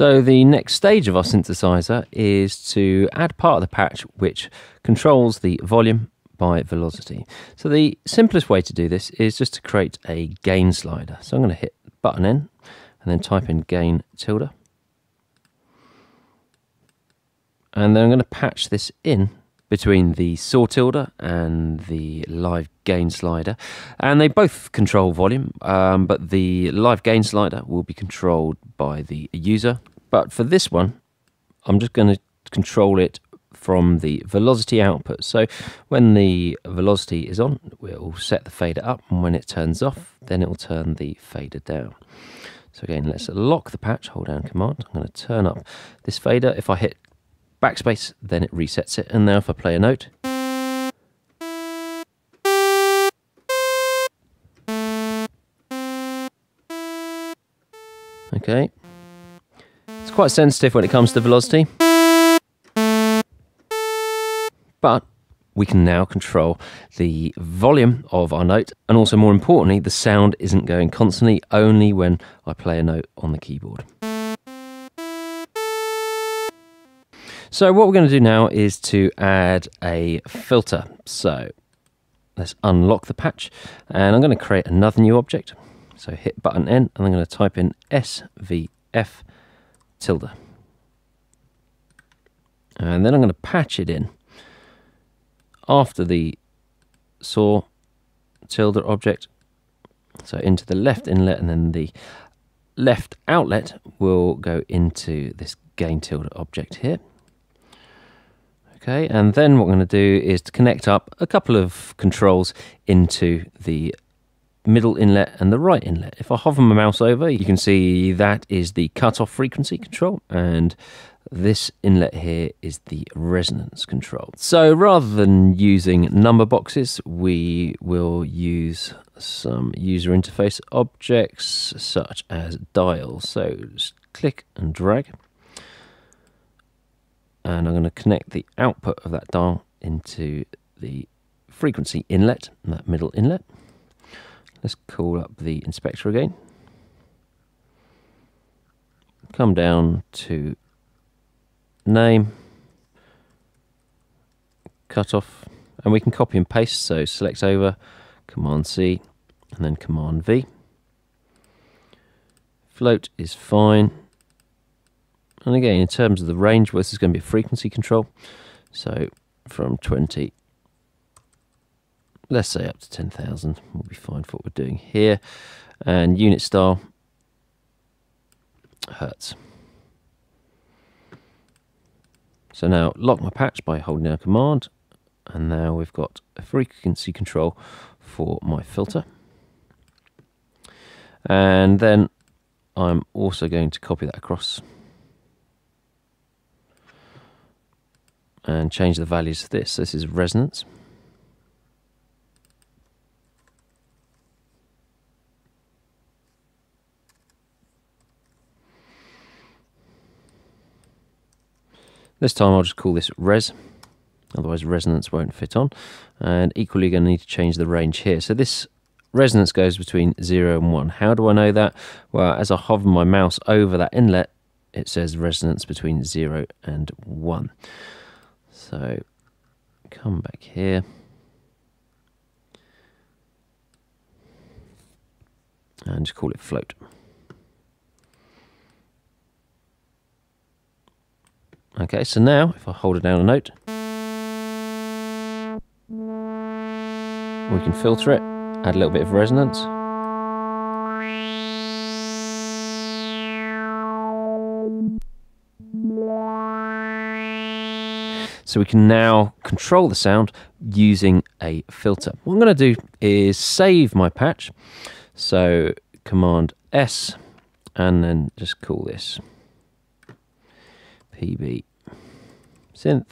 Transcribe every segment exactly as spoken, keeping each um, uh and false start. So the next stage of our synthesizer is to add part of the patch which controls the volume by velocity. So the simplest way to do this is just to create a gain slider. So I'm going to hit button N and then type in gain tilde. And then I'm going to patch this in between the saw tilde and the live gain slider. And they both control volume, um, but the live gain slider will be controlled by the user. But for this one, I'm just going to control it from the velocity output. So when the velocity is on, we'll set the fader up, and when it turns off, then it will turn the fader down. So again, let's lock the patch, hold down command. I'm going to turn up this fader. If I hit backspace, then it resets it. And now if I play a note, okay, it's quite sensitive when it comes to velocity, but we can now control the volume of our note, and also, more importantly, the sound isn't going constantly, only when I play a note on the keyboard. So what we're going to do now is to add a filter. So let's unlock the patch, and I'm going to create another new object. So hit button N, and I'm going to type in S V F tilde. And then I'm going to patch it in after the saw tilde object. So into the left inlet, and then the left outlet will go into this gain tilde object here. Okay, and then what we're going to do is to connect up a couple of controls into the middle inlet and the right inlet. If I hover my mouse over, you can see that is the cutoff frequency control, and this inlet here is the resonance control. So rather than using number boxes, we will use some user interface objects such as dials. So just click and drag. And I'm going to connect the output of that dial into the frequency inlet, that middle inlet. Let's call up the inspector again. Come down to name, cutoff, and we can copy and paste. So select over, Command C, and then Command V. Float is fine. And again, in terms of the range, well, this is going to be a frequency control. So from twenty, let's say up to ten thousand, we'll be fine for what we're doing here. And unit style, hertz. So now lock my patch by holding down command. And now we've got a frequency control for my filter. And then I'm also going to copy that across and change the values of this. This is resonance. This time I'll just call this res, otherwise resonance won't fit on. And equally, you're going to need to change the range here. So this resonance goes between zero and one. How do I know that? Well, as I hover my mouse over that inlet, it says resonance between zero and one. So come back here, and just call it float. Okay, so now if I hold it down a note, we can filter it, add a little bit of resonance. So we can now control the sound using a filter. What I'm going to do is save my patch. So Command S, and then just call this P B Synth.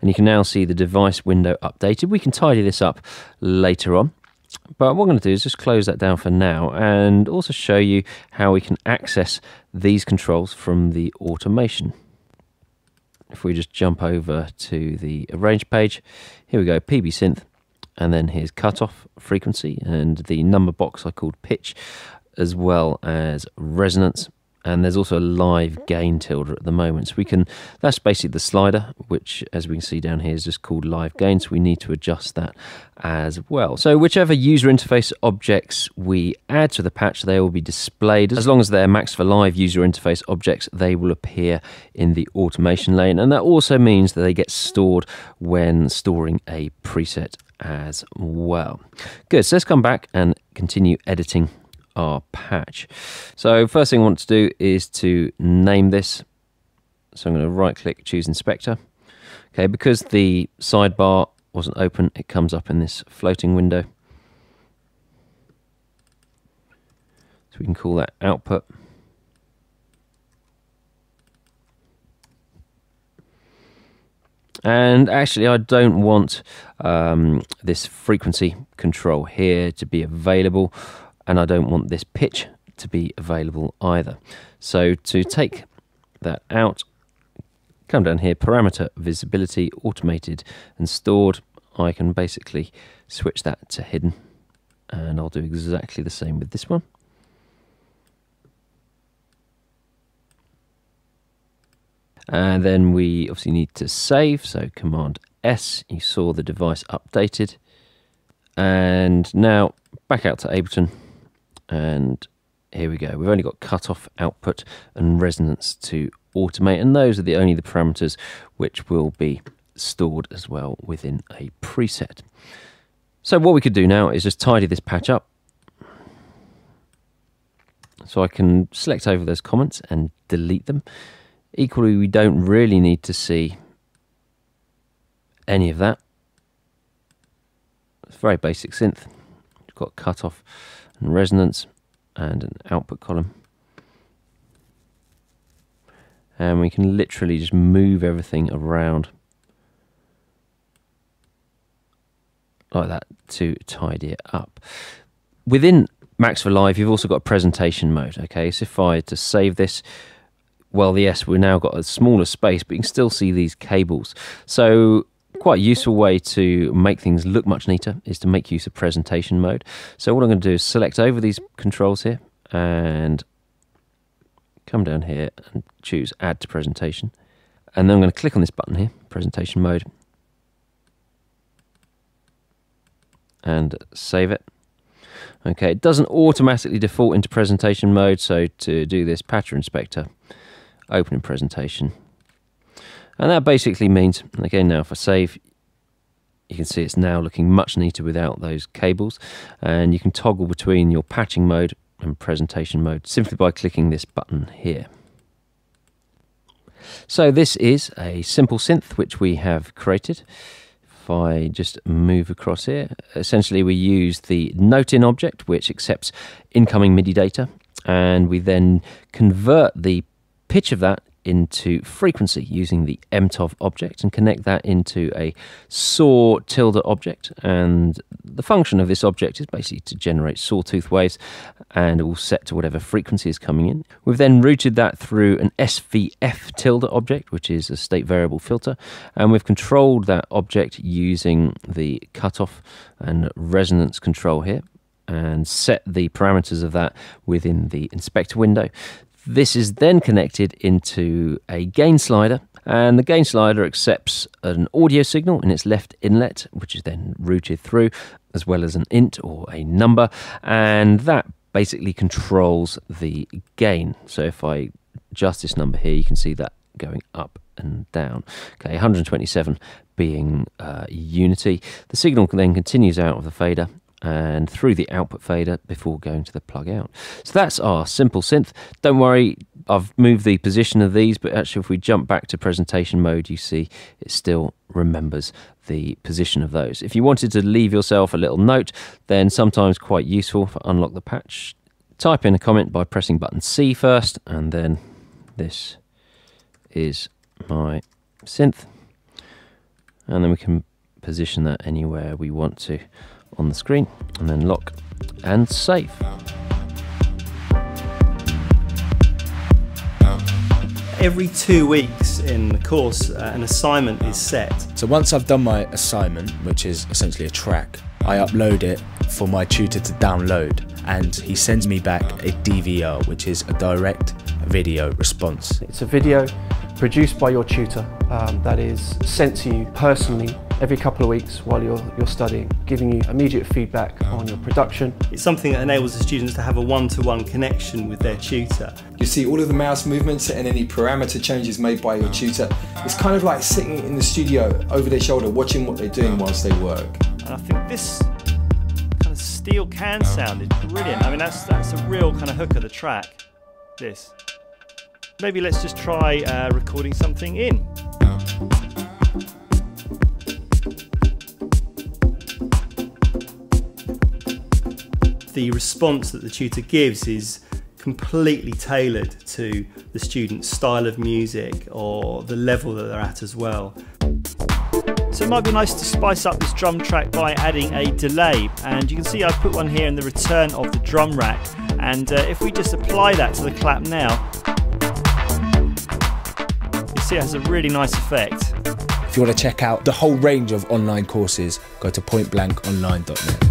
And you can now see the device window updated. We can tidy this up later on. But what I'm going to do is just close that down for now, and also show you how we can access these controls from the automation. If we just jump over to the arrange page, here we go, P B Synth, and then here's cutoff frequency, and the number box I called pitch. as well as resonance, and there's also a live gain tilde at the moment. So we can, that's basically the slider, which as we can see down here is just called live gain, so we need to adjust that as well. So whichever user interface objects we add to the patch, they will be displayed. As long as they're Max for Live user interface objects, they will appear in the automation lane, and that also means that they get stored when storing a preset as well. Good, so let's come back and continue editing our patch. So first thing I want to do is to name this. So I'm going to right click, choose inspector. Okay, because the sidebar wasn't open, it comes up in this floating window. So we can call that output. And actually, I don't want um, this frequency control here to be available, and I don't want this pitch to be available either. So to take that out, come down here, parameter visibility, automated and stored. I can basically switch that to hidden, and I'll do exactly the same with this one. And then we obviously need to save, so Command S, you saw the device updated. And now back out to Ableton. And here we go. We've only got cutoff, output, and resonance to automate, and those are the only the parameters which will be stored as well within a preset. So what we could do now is just tidy this patch up. So I can select over those comments and delete them. Equally, we don't really need to see any of that. It's very basic synth. We've got cutoff and resonance and an output column. And we can literally just move everything around like that to tidy it up. Within Max for Live, you've also got presentation mode. Okay, so if I had to save this, well, yes, we've now got a smaller space, but you can still see these cables. So quite a useful way to make things look much neater is to make use of presentation mode. So what I'm going to do is select over these controls here and come down here and choose Add to Presentation. And then I'm going to click on this button here, presentation mode, and save it. Okay, it doesn't automatically default into presentation mode, so to do this, patch or inspector, open in presentation, and that basically means, again, now if I save, you can see it's now looking much neater without those cables, and you can toggle between your patching mode and presentation mode simply by clicking this button here. So this is a simple synth which we have created. If I just move across here, essentially we use the note-in object which accepts incoming MIDI data, and we then convert the pitch of that into frequency using the mtov object and connect that into a saw tilde object, and the function of this object is basically to generate sawtooth waves, and it will set to whatever frequency is coming in. We've then routed that through an S V F tilde object, which is a state variable filter, and we've controlled that object using the cutoff and resonance control here and set the parameters of that within the inspector window. This is then connected into a gain slider, and the gain slider accepts an audio signal in its left inlet, which is then routed through, as well as an int or a number, and that basically controls the gain. So if I adjust this number here, you can see that going up and down. Okay, one hundred twenty-seven being uh, unity. The signal then continues out of the fader and through the output fader before going to the plug out. So that's our simple synth. Don't worry, I've moved the position of these, but actually if we jump back to presentation mode, you see it still remembers the position of those. If you wanted to leave yourself a little note, then sometimes quite useful for unlock the patch. Type in a comment by pressing button C first, and then this is my synth. And then we can position that anywhere we want to on the screen, and then lock and save. Every two weeks in the course, uh, an assignment is set. So once I've done my assignment, which is essentially a track, I upload it for my tutor to download, and he sends me back a D V R, which is a direct video response. It's a video produced by your tutor um, that is sent to you personally every couple of weeks while you're, you're studying, giving you immediate feedback on your production. It's something that enables the students to have a one-to-one connection with their tutor. You see all of the mouse movements and any parameter changes made by your tutor. It's kind of like sitting in the studio over their shoulder, watching what they're doing whilst they work. And I think this kind of steel can sound is brilliant. I mean, that's, that's a real kind of hook of the track, this. Maybe let's just try uh, recording something in. The response that the tutor gives is completely tailored to the student's style of music or the level that they're at as well. So it might be nice to spice up this drum track by adding a delay, and you can see I've put one here in the return of the drum rack, and uh, if we just apply that to the clap now, you see it has a really nice effect. If you want to check out the whole range of online courses, go to point blank online dot net.